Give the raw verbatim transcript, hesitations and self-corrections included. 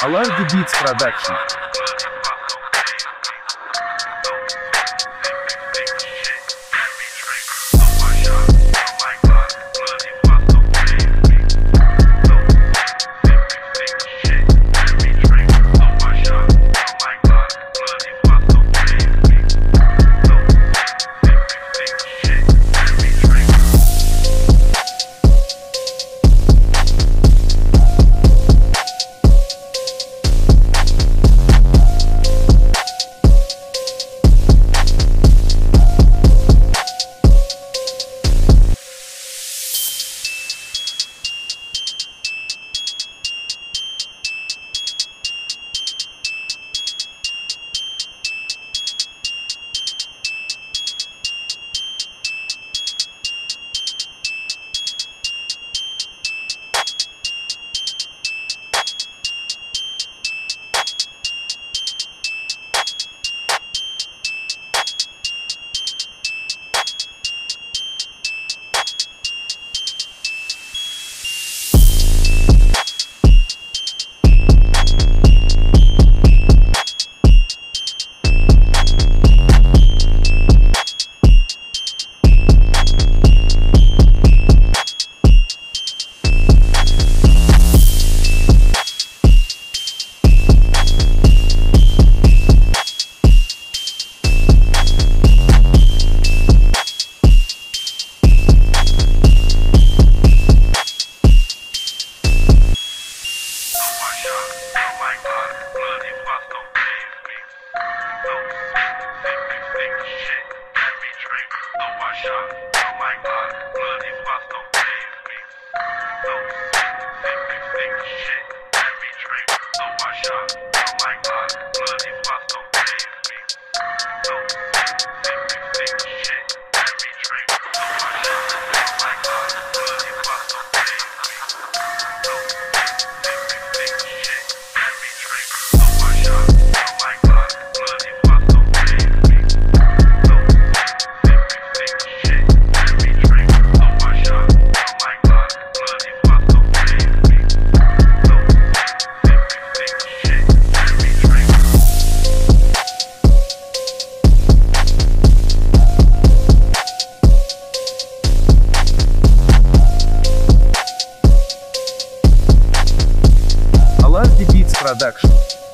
I love the Beats production. Production.